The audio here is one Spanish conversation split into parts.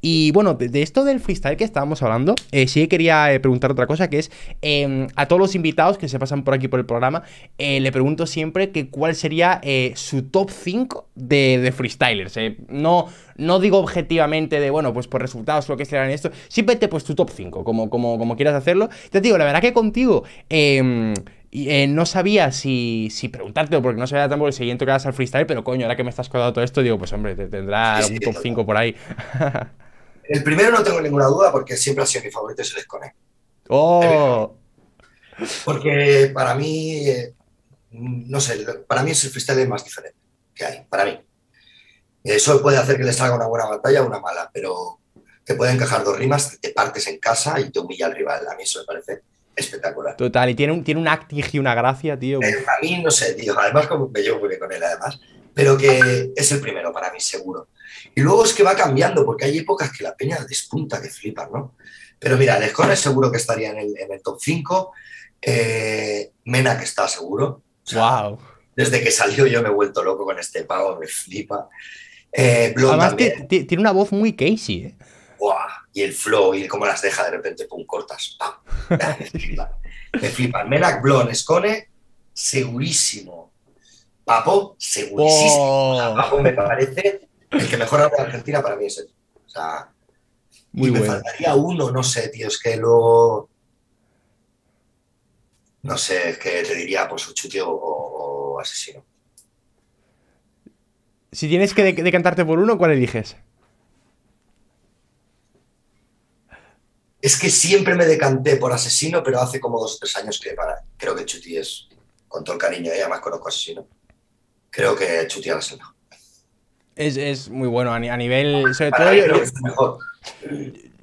Y bueno, de esto del freestyle que estábamos hablando, sí que quería preguntar otra cosa, que es a todos los invitados que se pasan por aquí por el programa, le pregunto siempre que cuál sería su top 5 de freestylers. No digo objetivamente de, bueno, pues por resultados, lo que será en esto. Simplemente pues tu top 5, como quieras hacerlo. Te digo, la verdad que contigo... no sabía si preguntártelo, porque no sabía tampoco el siguiente que vas al freestyle, pero coño, ahora que me estás contando todo esto, digo, pues hombre, te tendrá un top 5 por ahí. El primero no tengo ninguna duda, porque siempre ha sido mi favorito, es el Skone. ¡Oh! Porque para mí, no sé, para mí es el freestyle más diferente que hay, para mí. Eso puede hacer que le salga una buena batalla o una mala, pero te puede encajar dos rimas, te partes en casa y te humilla al rival. A mí eso me parece espectacular. Total, y tiene un acting y una gracia, tío. A mí, no sé, tío, además como me llevo muy bien con él, además, pero que es el primero para mí, seguro. Y luego es que va cambiando, porque hay épocas que la peña despunta, que flipas, ¿no? Pero mira, el Skone seguro que estaría en el top 5, Menak está seguro. O sea, wow. Desde que salió yo me he vuelto loco con este pavo, me flipa. Blon además también. Que tiene una voz muy Casey, ¿eh? Wow. Y el flow, y cómo las deja de repente, pum, cortas, pam. Me flipan. Menak, Blon, Skone, segurísimo. Papo, segurísimo. Oh. Papo me parece el que mejor habla de Argentina para mí es él. O sea, muy bueno. Me faltaría uno, no sé, tío, es que luego... No sé, es que te diría, pues, Chuty o Asesino. Si tienes que decantarte por uno, ¿cuál eliges? Es que siempre me decanté por Asesino, pero hace como 2 o 3 años que creo que Chuty es, con todo el cariño, además conozco a Asesino, creo que Chuty ahora es el mejor. Es muy bueno a nivel... Sobre todo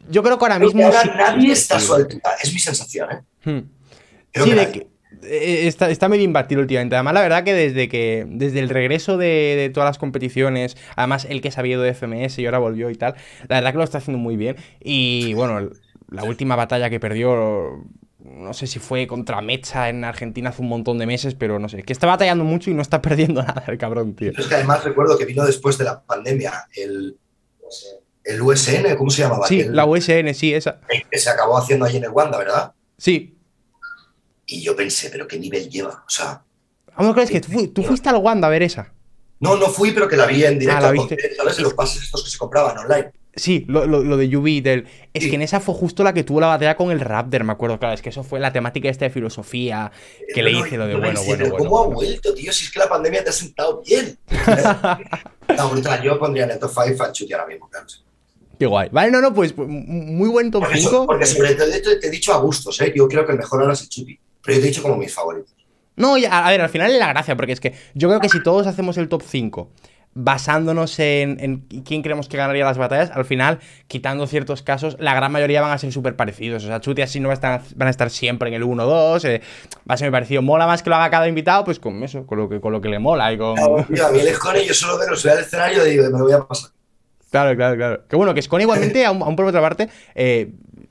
yo creo que ahora mismo... Ahora sí, nadie está a su altura, es mi sensación, ¿eh? Creo sí, que está medio imbatible últimamente. Además, la verdad que desde el regreso de todas las competiciones, además el que se había ido de FMS y ahora volvió y tal, la verdad que lo está haciendo muy bien. Y bueno... La última batalla que perdió, no sé si fue contra Mecha en Argentina hace un montón de meses, pero no sé, que está batallando mucho y no está perdiendo nada el cabrón, tío. Es que además recuerdo que vino después de la pandemia el USN, ¿cómo se llamaba? Sí, la USN, sí, esa. Que se acabó haciendo allí en el Wanda, ¿verdad? Sí. Y yo pensé, pero ¿qué nivel lleva? O sea... ¿No crees que tú fuiste al Wanda a ver esa? No, no fui, pero que la vi en directo. ¿Sabes? Los pases estos que se compraban online. Sí, lo de Yubi y del... Es que en esa fue justo la que tuvo la batalla con el Raptor, me acuerdo, claro, es que eso fue la temática esta de filosofía que le hice lo de bueno. ¿Cómo ha vuelto, tío? Si es que la pandemia te ha sentado bien. No, brutal, yo pondría en el top 5 a Chuty ahora mismo, claro. Qué guay. Vale, no, pues muy buen top 5. Porque sobre todo te he dicho a gustos, ¿eh? Yo creo que el mejor ahora es el Chuty, pero yo te he dicho como mis favoritos. No, ya, a ver, al final es la gracia, porque es que yo creo que si todos hacemos el top 5... basándonos en quién creemos que ganaría las batallas, al final, quitando ciertos casos, la gran mayoría van a ser súper parecidos. O sea, Chuty así no van a estar siempre en el 1-2, va a ser muy parecido. Mola más que lo haga cada invitado, pues con eso, con lo que le mola. Y con... Claro, tío, a mí el Skone, yo solo veo, subir al escenario y digo, me lo voy a pasar. Claro. Que bueno, que Skone igualmente, aún por otra parte,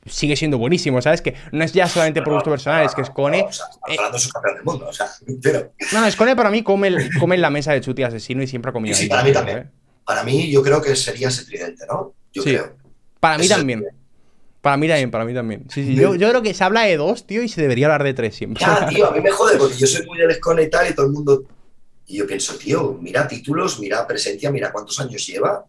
sigue siendo buenísimo, ¿sabes? Que no es ya solamente por gusto personal, es que Skone... No, o sea, está hablando de su campeón del mundo, o sea, entero. No, Skone para mí come en la mesa de Chuty Asesino y siempre ha comido. Sí, ahí, para mí también. Para mí yo creo que sería ese tridente, ¿no? Yo sí, creo. Para mí también. Para mí también. Sí. Yo creo que se habla de 2, tío, y se debería hablar de 3 siempre. Ya, tío, a mí me jode porque yo soy muy del Skone y tal y todo el mundo... Y yo pienso, tío, mira títulos, mira presencia, mira cuántos años lleva.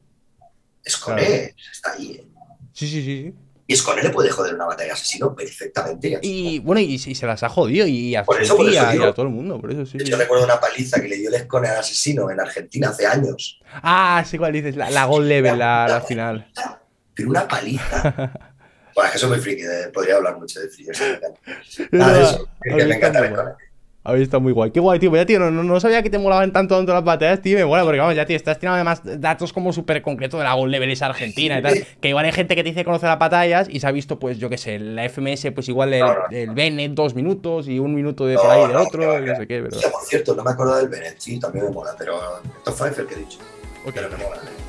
Skone, claro. Está ahí. Sí. Y Skone le puede joder una batalla a Asesino perfectamente. Y bueno, y se las ha jodido. Y a Chuty, a todo el mundo. Por eso, sí, yo recuerdo una paliza que le dio el Skone al Asesino en Argentina hace años. Ah, sí, ¿cuál dices? La Gold Level, la final. Pero una paliza. Bueno, es que soy muy friki. Podría hablar mucho de friki. Nada de eso. Que me encanta el Skone. Habéis estado muy guay. Qué guay, tío. Ya, tío, no sabía que te molaban tanto las batallas, tío. Me mola, porque vamos, ya, tío, estás tirando además datos como súper concretos de la Gold Level esa Argentina y tal. Que igual hay gente que te dice conocer las batallas y se ha visto, pues, yo qué sé, la FMS, pues igual el Benet 2 minutos y 1 minuto de por ahí de otro, y no sé qué, pero... O sea, por cierto, no me acuerdo del Benet, sí, también me mola, pero el top 5 es el que he dicho. Okay. Pero me mola el Benet.